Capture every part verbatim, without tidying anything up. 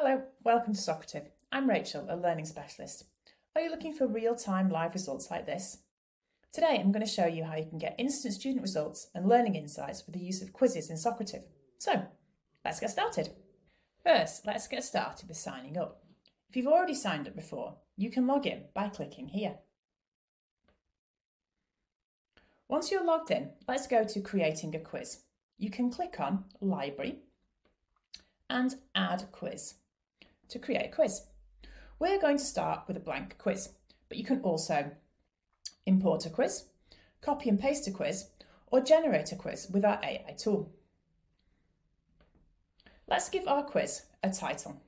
Hello, welcome to Socrative. I'm Rachel, a learning specialist. Are you looking for real-time live results like this? Today I'm going to show you how you can get instant student results and learning insights with the use of quizzes in Socrative. So, let's get started. First, let's get started with signing up. If you've already signed up before, you can log in by clicking here. Once you're logged in, let's go to creating a quiz. You can click on Library and Add Quiz to create a quiz. We're going to start with a blank quiz, but you can also import a quiz, copy and paste a quiz, or generate a quiz with our A I tool. Let's give our quiz a title.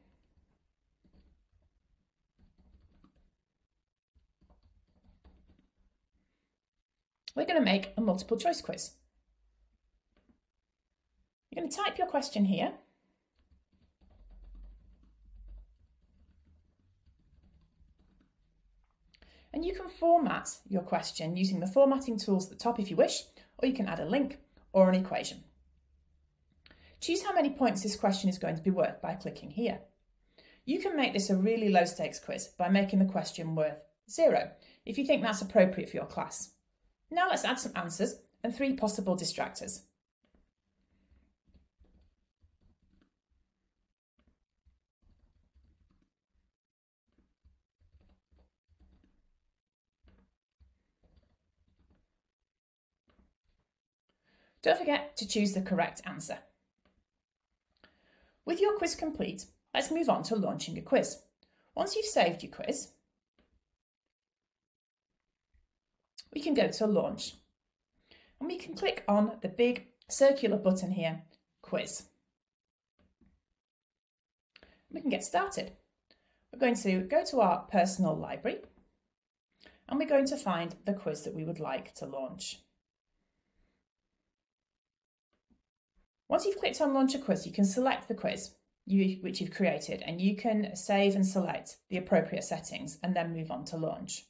We're going to make a multiple choice quiz. You're going to type your question here. And you can format your question using the formatting tools at the top if you wish, or you can add a link or an equation. Choose how many points this question is going to be worth by clicking here. You can make this a really low stakes quiz by making the question worth zero, if you think that's appropriate for your class. Now let's add some answers and three possible distractors. Don't forget to choose the correct answer. With your quiz complete, let's move on to launching a quiz. Once you've saved your quiz, we can go to Launch and we can click on the big circular button here, Quiz. We can get started. We're going to go to our personal library and we're going to find the quiz that we would like to launch. Once you've clicked on Launch a Quiz, you can select the quiz you, which you've created, and you can save and select the appropriate settings and then move on to launch.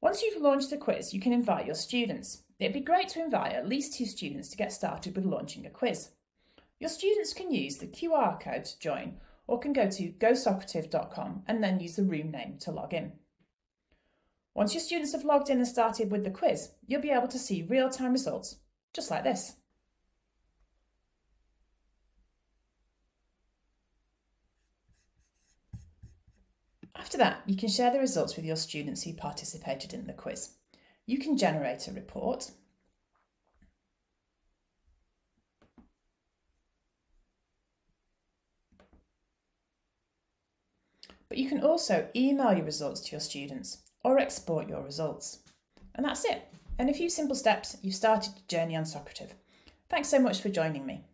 Once you've launched the quiz, you can invite your students. It'd be great to invite at least two students to get started with launching a quiz. Your students can use the Q R code to join, or can go to go socrative dot com and then use the room name to log in. Once your students have logged in and started with the quiz, you'll be able to see real-time results, just like this. After that, you can share the results with your students who participated in the quiz. You can generate a report. But you can also email your results to your students, or export your results. And that's it. In a few simple steps, you've started your journey on Socrative. Thanks so much for joining me.